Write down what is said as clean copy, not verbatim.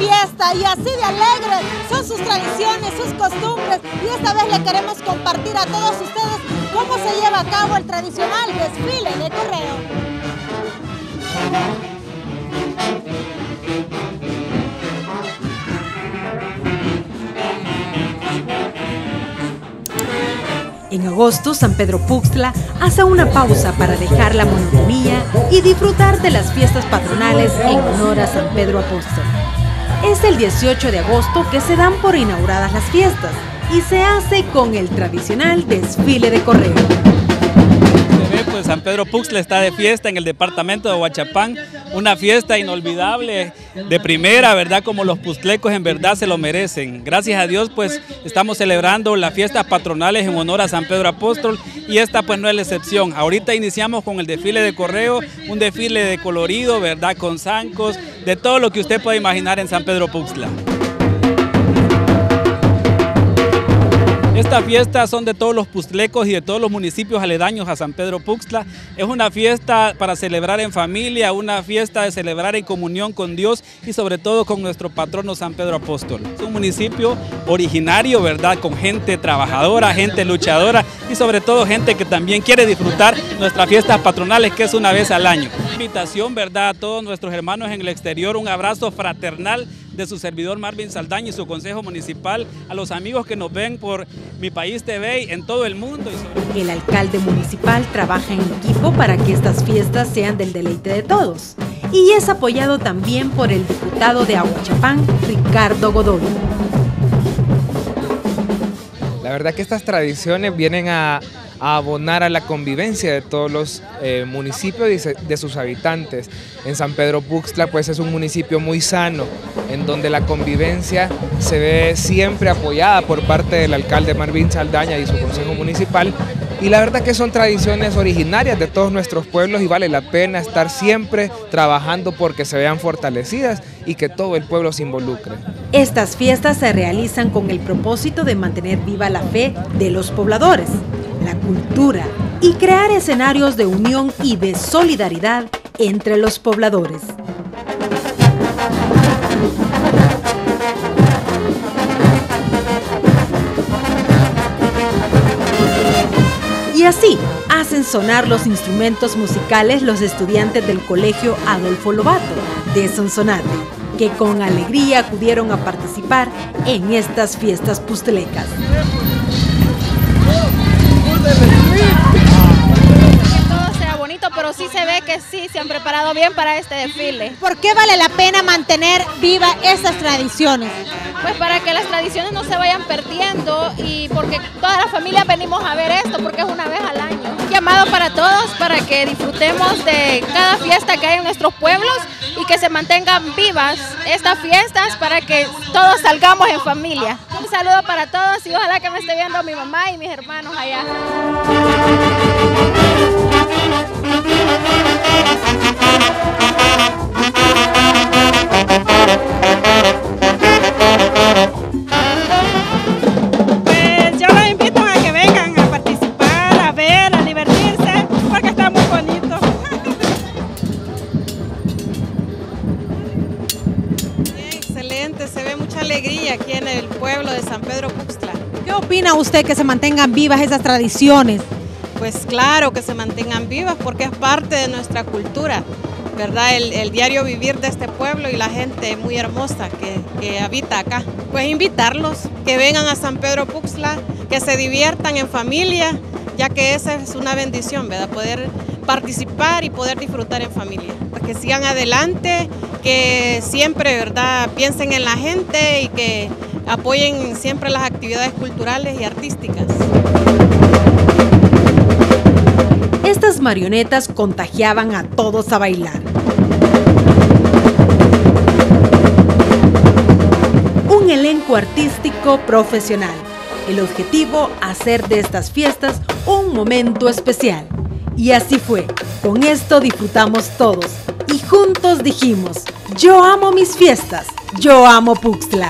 fiesta y así de alegres son sus tradiciones, sus costumbres, y esta vez le queremos compartir a todos ustedes cómo se lleva a cabo el tradicional desfile de toreo. En agosto, San Pedro Puxtla hace una pausa para dejar la monotonía y disfrutar de las fiestas patronales en honor a San Pedro Apóstol. Es el 18 de agosto que se dan por inauguradas las fiestas y se hace con el tradicional desfile de correo. Pues San Pedro Puxtla está de fiesta en el departamento de Ahuachapán, una fiesta inolvidable, de primera, ¿verdad? Como los puxtlecos en verdad se lo merecen. Gracias a Dios, pues estamos celebrando las fiestas patronales en honor a San Pedro Apóstol y esta pues no es la excepción. Ahorita iniciamos con el desfile de correo, un desfile de colorido, ¿verdad? Con zancos, de todo lo que usted puede imaginar en San Pedro Puxtla. Estas fiestas son de todos los puxtlecos y de todos los municipios aledaños a San Pedro Puxtla. Es una fiesta para celebrar en familia, una fiesta de celebrar en comunión con Dios y sobre todo con nuestro patrono San Pedro Apóstol. Es un municipio originario, ¿verdad? Con gente trabajadora, gente luchadora y sobre todo gente que también quiere disfrutar nuestras fiestas patronales, que es una vez al año. Una invitación, ¿verdad? A todos nuestros hermanos en el exterior, un abrazo fraternal de su servidor Marvin Saldaño y su consejo municipal, a los amigos que nos ven por Mi País TV en todo el mundo. El alcalde municipal trabaja en equipo para que estas fiestas sean del deleite de todos y es apoyado también por el diputado de Ahuachapán, Ricardo Godoy. La verdad que estas tradiciones vienen a abonar a la convivencia de todos los municipios y de sus habitantes. En San Pedro Puxtla pues es un municipio muy sano, en donde la convivencia se ve siempre apoyada por parte del alcalde Marvin Saldaña y su consejo municipal, y la verdad que son tradiciones originarias de todos nuestros pueblos y vale la pena estar siempre trabajando porque se vean fortalecidas y que todo el pueblo se involucre. Estas fiestas se realizan con el propósito de mantener viva la fe de los pobladores, la cultura y crear escenarios de unión y de solidaridad entre los pobladores. Y así hacen sonar los instrumentos musicales los estudiantes del colegio Adolfo Lobato de Sonsonate, que con alegría acudieron a participar en estas fiestas puxtlecas. Que todo sea bonito, pero sí se ve que sí se han preparado bien para este desfile. ¿Por qué vale la pena mantener vivas estas tradiciones? Pues para que las tradiciones no se vayan perdiendo y porque toda la familia venimos a ver esto, porque es una vez al año. Un llamado para todos para que disfrutemos de cada fiesta que hay en nuestros pueblos y que se mantengan vivas estas fiestas para que todos salgamos en familia. Un saludo para todos y ojalá que me esté viendo mi mamá y mis hermanos allá. Aquí en el pueblo de San Pedro Puxtla. ¿Qué opina usted que se mantengan vivas esas tradiciones? Pues claro que se mantengan vivas porque es parte de nuestra cultura, ¿verdad? El diario vivir de este pueblo y la gente muy hermosa que habita acá. Pues invitarlos, que vengan a San Pedro Puxtla, que se diviertan en familia, ya que esa es una bendición, ¿verdad? Poder participar y poder disfrutar en familia. Que sigan adelante, que siempre, ¿verdad?, piensen en la gente y que apoyen siempre las actividades culturales y artísticas. Estas marionetas contagiaban a todos a bailar. Un elenco artístico profesional. El objetivo, hacer de estas fiestas un momento especial. Y así fue. Con esto disfrutamos todos y juntos dijimos: yo amo mis fiestas, yo amo Puxtla.